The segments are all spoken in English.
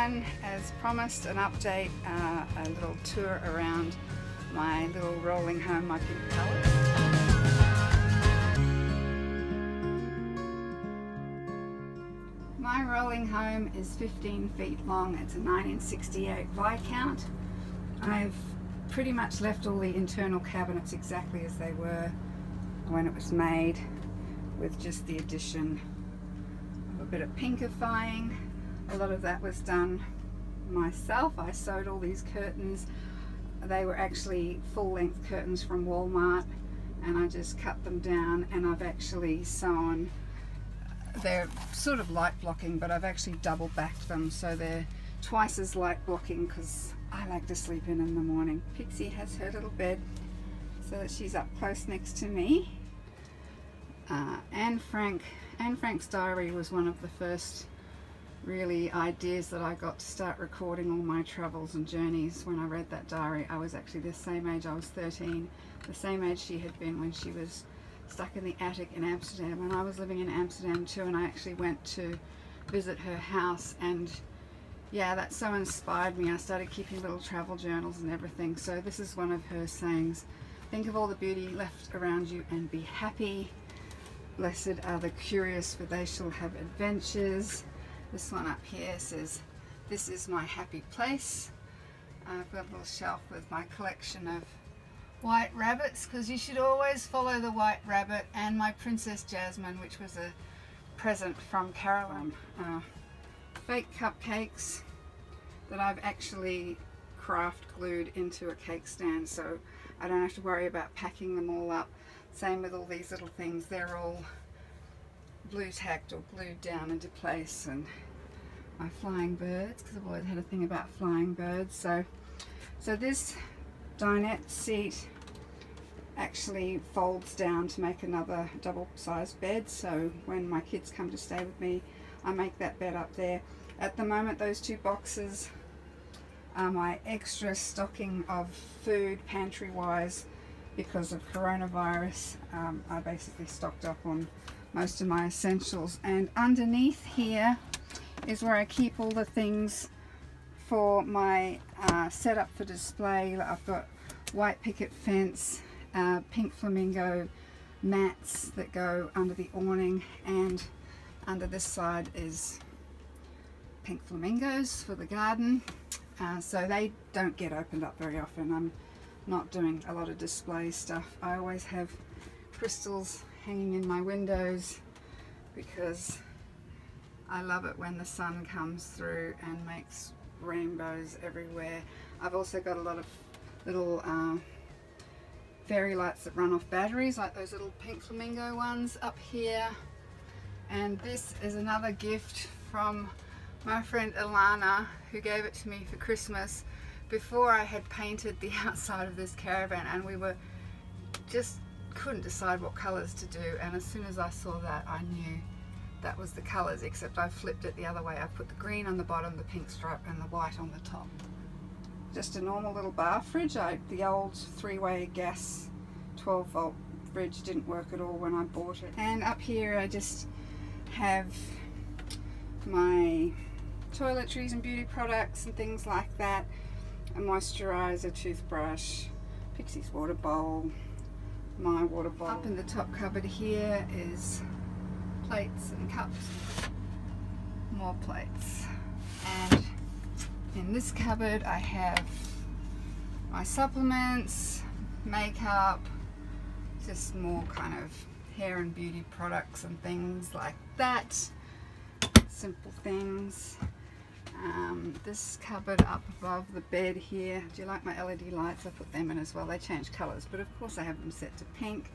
everyone. As promised, an update, a little tour around my little rolling home, my pink pallet. My rolling home is 15 feet long. It's a 1968 Viscount. I've pretty much left all the internal cabinets exactly as they were when it was made, with just the addition of a bit of pinkifying. A lot of that was done myself. I sewed all these curtains. They were actually full-length curtains from Walmart, and I just cut them down, and I've actually sewn, they're sort of light blocking, but I've actually double backed them so they're twice as light blocking, because I like to sleep in the morning. Pixie has her little bed so that she's up close next to me. Anne Frank's diary was one of the first really ideas that I got to start recording all my travels and journeys. When I read that diary, I was actually the same age, I was 13, the same age she had been when she was stuck in the attic in Amsterdam, and I was living in Amsterdam too, and I actually went to visit her house, and yeah, that so inspired me. I started keeping little travel journals and everything. So this is one of her sayings: think of all the beauty left around you and be happy. Blessed are the curious, for they shall have adventures. This one up here says, this is my happy place. I've got a little shelf with my collection of white rabbits, because you should always follow the white rabbit, and my Princess Jasmine, which was a present from Caroline. Fake cupcakes that I've actually craft glued into a cake stand, so I don't have to worry about packing them all up. Same with all these little things, they're all blue tacked or glued down into place. And my flying birds, because I've always had a thing about flying birds. So this dinette seat actually folds down to make another double-sized bed, so when my kids come to stay with me, I make that bed up there. At the moment, those two boxes are my extra stocking of food pantry wise because of coronavirus. I basically stocked up on most of my essentials, and underneath here is where I keep all the things for my setup for display. I've got white picket fence, pink flamingo mats that go under the awning, and under this side is pink flamingos for the garden, so they don't get opened up very often. I'm not doing a lot of display stuff. I always have crystals hanging in my windows because I love it when the sun comes through and makes rainbows everywhere. I've also got a lot of little fairy lights that run off batteries, like those little pink flamingo ones up here. And this is another gift from my friend Alana, who gave it to me for Christmas before I had painted the outside of this caravan, and we were just couldn't decide what colors to do, and as soon as I saw that, I knew that was the colors, except I flipped it the other way. I put the green on the bottom, the pink stripe, and the white on the top. Just a normal little bar fridge. The old three-way gas 12 volt fridge didn't work at all when I bought it. And up here I just have my toiletries and beauty products and things like that, a moisturizer, toothbrush, Pixie's water bowl, my water bowl. Up in the top cupboard here is plates and cups, more plates, and in this cupboard I have my supplements, makeup, just more kind of hair and beauty products and things like that, simple things. This cupboard up above the bed here, do you like my LED lights? I put them in as well. They change colors, but of course I have them set to pink.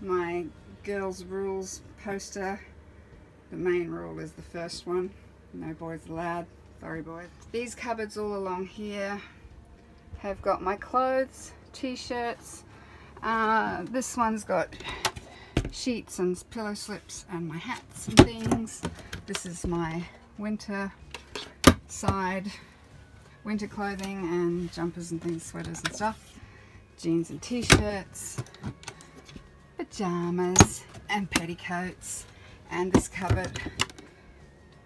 My girls rules poster, the main rule is the first one, no boys allowed, sorry boys. These cupboards all along here have got my clothes, t-shirts, this one's got sheets and pillow slips and my hats and things. This is my winter side, winter clothing and jumpers and things, sweaters and stuff, jeans and t-shirts, pajamas and petticoats. And this cupboard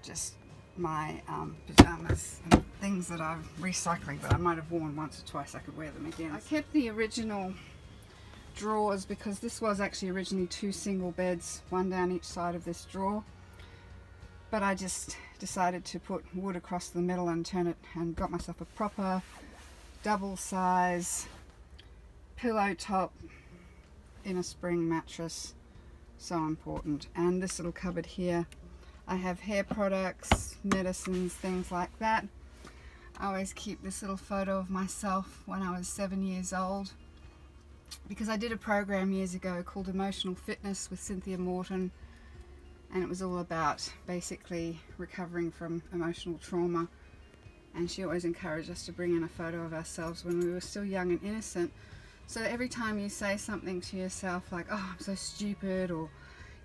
just my pajamas and things that I'm recycling that I might have worn once or twice. I could wear them again. I kept the original drawers because this was actually originally two single beds, one down each side of this drawer, but I just decided to put wood across the middle and turn it, and got myself a proper double size pillow top in a spring mattress. So important. And this little cupboard here, I have hair products, medicines, things like that. I always keep this little photo of myself when I was 7 years old, because I did a program years ago called Emotional Fitness with Cynthia Morton, and it was all about basically recovering from emotional trauma, and she always encouraged us to bring in a photo of ourselves when we were still young and innocent. So every time you say something to yourself like, oh, I'm so stupid, or,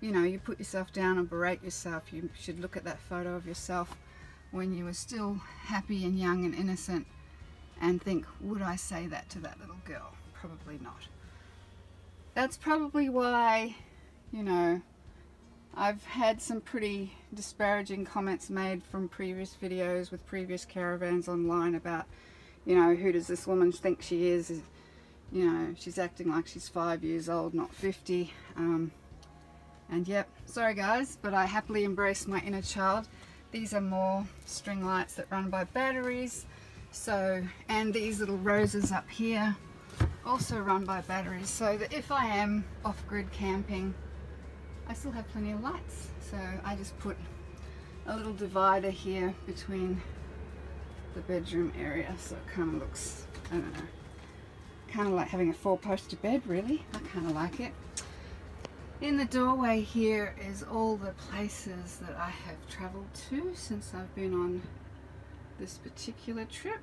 you know, you put yourself down and berate yourself, you should look at that photo of yourself when you were still happy and young and innocent and think, would I say that to that little girl? Probably not. That's probably why, you know, I've had some pretty disparaging comments made from previous videos with previous caravans online about, you know, who does this woman think she is? You know, she's acting like she's 5 years old, not 50. And yep, sorry guys, but I happily embrace my inner child. These are more string lights that run by batteries. So, and these little roses up here also run by batteries, so that if I am off-grid camping, I still have plenty of lights. So I just put a little divider here between the bedroom area, so it kind of looks, I don't know, kind of like having a four-poster bed, really. I kind of like it. In the doorway here is all the places that I have traveled to since I've been on this particular trip,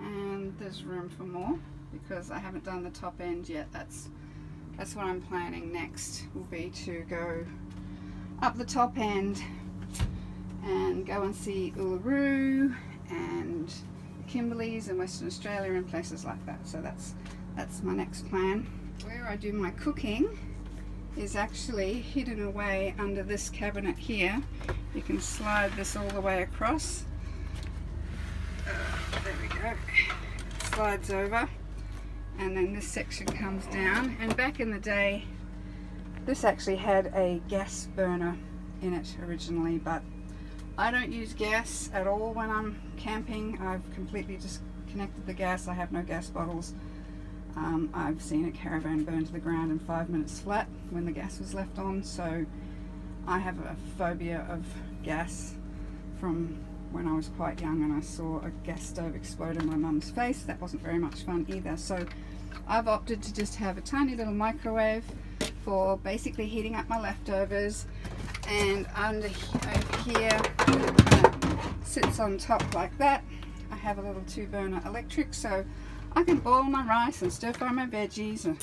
and there's room for more because I haven't done the top end yet. That's what I'm planning next, will be to go up the top end and go and see Uluru and Kimberleys and Western Australia and places like that. So that's my next plan. Where I do my cooking is actually hidden away under this cabinet here. You can slide this all the way across. There we go. It slides over, and then this section comes down. And back in the day, this actually had a gas burner in it originally, but I don't use gas at all when I'm camping. I've completely disconnected the gas. I have no gas bottles. I've seen a caravan burn to the ground in 5 minutes flat when the gas was left on, so I have a phobia of gas from when I was quite young, and I saw a gas stove explode in my mum's face. That wasn't very much fun either. So I've opted to just have a tiny little microwave for basically heating up my leftovers, and under here sits on top like that. I have a little two burner electric, so I can boil my rice and stir fry my veggies and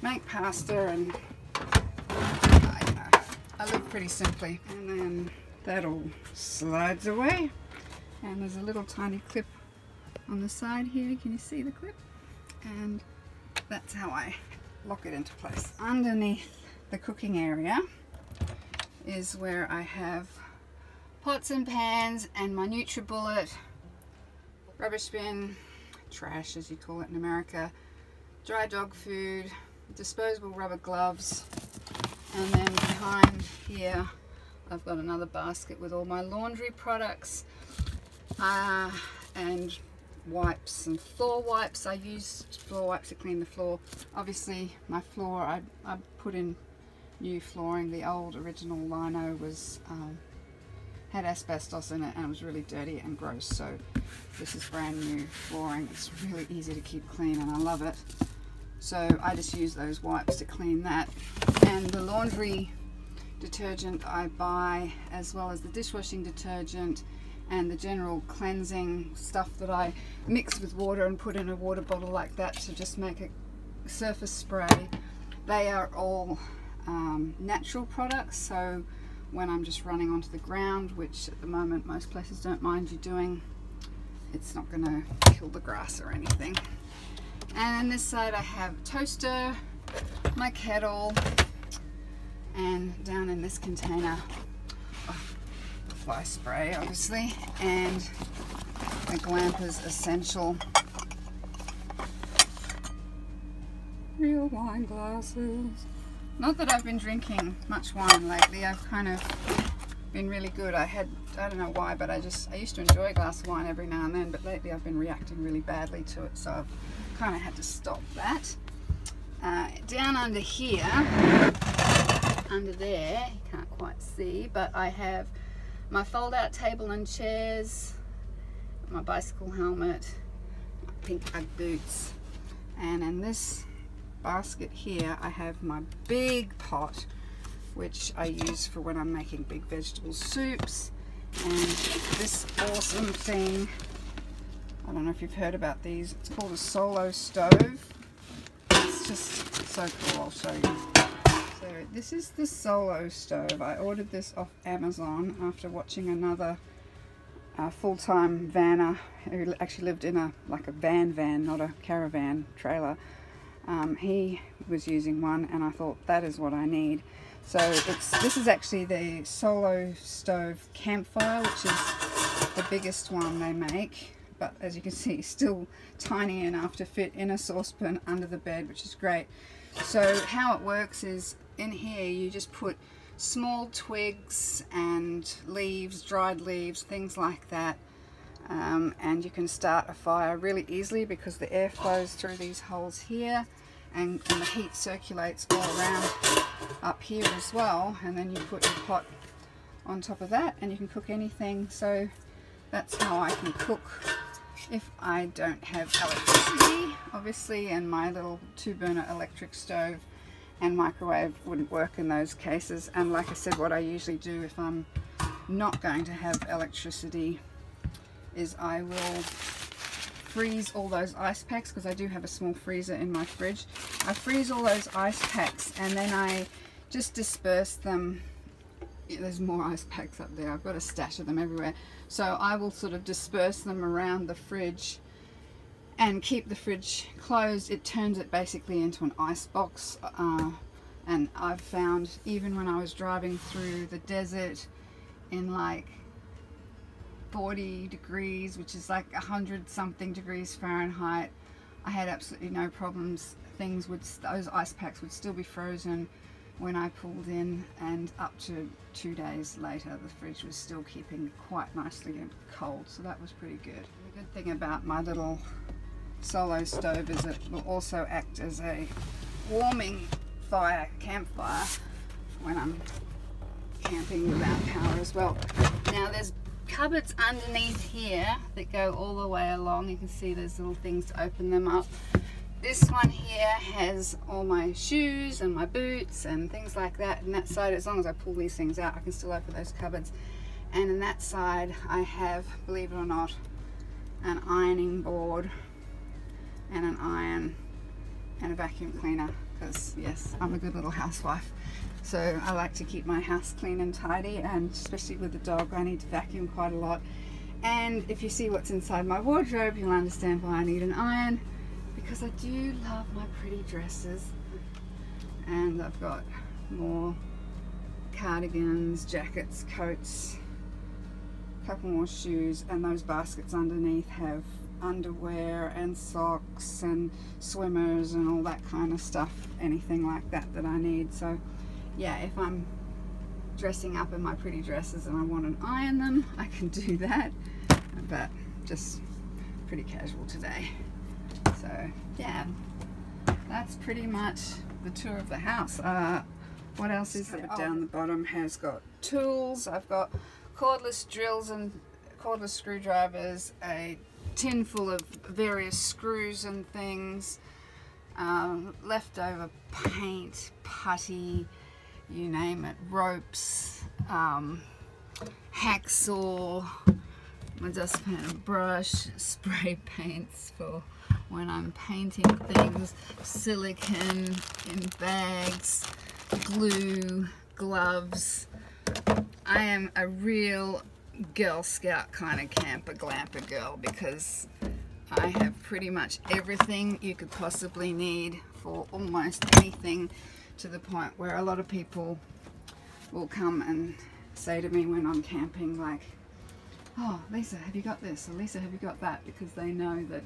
make pasta, and you know, I live pretty simply. And then that all slides away, and there's a little tiny clip on the side here. Can you see the clip? And that's how I lock it into place. Underneath the cooking area is where I have pots and pans and my NutriBullet, rubbish bin, trash as you call it in America, dry dog food, disposable rubber gloves, and then behind here I've got another basket with all my laundry products and wipes and floor wipes. I use floor wipes to clean the floor. Obviously my floor, I put in new flooring. The old original lino was had asbestos in it, and it was really dirty and gross, so this is brand new flooring. It's really easy to keep clean and I love it, so I just use those wipes to clean that. And the laundry detergent I buy, as well as the dishwashing detergent and the general cleansing stuff that I mix with water and put in a water bottle like that to just make a surface spray. They are all natural products, so when I'm just running onto the ground, which at the moment most places don't mind you doing, it's not going to kill the grass or anything. And on this side I have a toaster, my kettle, and down in this container, oh, fly spray, obviously, and my Glampa's Essential Real Wine Glasses. Not that I've been drinking much wine lately. I've kind of been really good. I don't know why, but I used to enjoy a glass of wine every now and then, but lately I've been reacting really badly to it, so I've kind of had to stop that. Down under here, under there, you can't quite see, but I have my fold-out table and chairs, my bicycle helmet, my pink Ugg boots, and in this basket here I have my big pot, which I use for when I'm making big vegetable soups. And this awesome thing, I don't know if you've heard about these, it's called a Solo Stove. It's just so cool, I'll show you. So this is the Solo Stove. I ordered this off Amazon after watching another full-time vanner who actually lived in like a van, not a caravan trailer. He was using one and I thought, that is what I need. So this is actually the Solo Stove Campfire, which is the biggest one they make, but as you can see, still tiny enough to fit in a saucepan under the bed, which is great. So how it works is, in here you just put small twigs and leaves, dried leaves, things like that, and you can start a fire really easily because the air flows through these holes here, and the heat circulates all around up here as well, and then you put your pot on top of that and you can cook anything. So that's how I can cook if I don't have electricity, obviously, and my little two-burner electric stove and microwave wouldn't work in those cases. And like I said, what I usually do if I'm not going to have electricity is I will freeze all those ice packs, because I do have a small freezer in my fridge. I freeze all those ice packs and then I just disperse them. Yeah, there's more ice packs up there, I've got a stash of them everywhere. So I will sort of disperse them around the fridge and keep the fridge closed. It turns it basically into an ice box, and I've found, even when I was driving through the desert in like 40 degrees, which is like 100 something degrees Fahrenheit, I had absolutely no problems. Those ice packs would still be frozen when I pulled in, and up to 2 days later the fridge was still keeping quite nicely cold, so that was pretty good. The good thing about my little Solo Stove is it will also act as a warming campfire when I'm camping without power as well. Now there's cupboards underneath here that go all the way along. You can see there's little things to open them up. This one here has all my shoes and my boots and things like that. And that side, as long as I pull these things out, I can still open those cupboards. And in that side I have, believe it or not, an ironing board and an iron and a vacuum cleaner, because yes, I'm a good little housewife. So I like to keep my house clean and tidy, and especially with the dog, I need to vacuum quite a lot. And if you see what's inside my wardrobe, you'll understand why I need an iron, because I do love my pretty dresses. And I've got more cardigans, jackets, coats, a couple more shoes, and those baskets underneath have underwear and socks and swimmers and all that kind of stuff, anything like that that I need. So yeah, if I'm dressing up in my pretty dresses and I want an iron them, I can do that, but just pretty casual today. So yeah, that's pretty much the tour of the house. What else is there? Down the bottom has got tools. I've got cordless drills and cordless screwdrivers, a tin full of various screws and things, leftover paint, putty, you name it, ropes, hacksaw, my dustpan and brush, spray paints for when I'm painting things, silicone in bags, glue, gloves. I am a real Girl Scout kind of camper glamper girl, because I have pretty much everything you could possibly need for almost anything, to the point where a lot of people will come and say to me when I'm camping, like, oh, Lisa, have you got this? Or Lisa, have you got that? Because they know that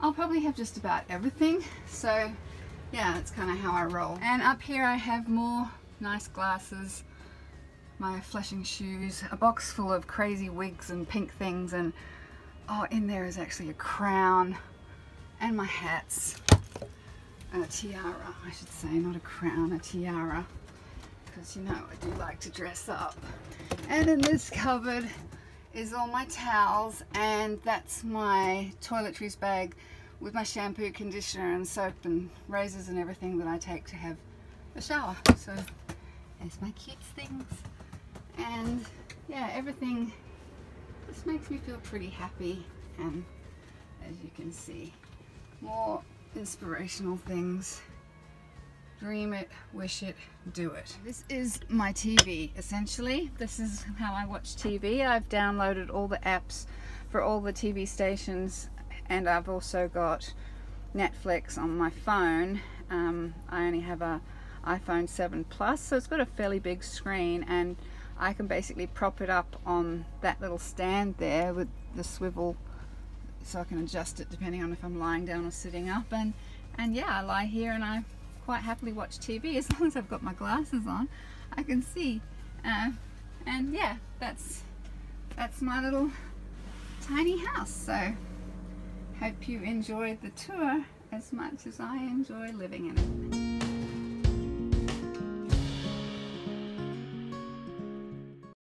I'll probably have just about everything. So yeah, that's kind of how I roll. And up here I have more nice glasses, my flashing shoes, a box full of crazy wigs and pink things, and oh, in there is actually a crown, and my hats, and a tiara, I should say, not a crown, a tiara, because you know I do like to dress up. And in this cupboard is all my towels, and that's my toiletries bag with my shampoo, conditioner and soap and razors and everything that I take to have a shower. So there's my cute things, and yeah, everything just makes me feel pretty happy. And as you can see, more inspirational things. Dream it, wish it, do it. This is my TV, essentially. This is how I watch TV. I've downloaded all the apps for all the TV stations, and I've also got Netflix on my phone. I only have a iPhone 7 Plus, so it's got a fairly big screen, and I can basically prop it up on that little stand there with the swivel, so I can adjust it depending on if I'm lying down or sitting up. And yeah, I lie here and I quite happily watch TV as long as I've got my glasses on. I can see, and yeah, that's my little tiny house. So hope you enjoyed the tour as much as I enjoy living in it.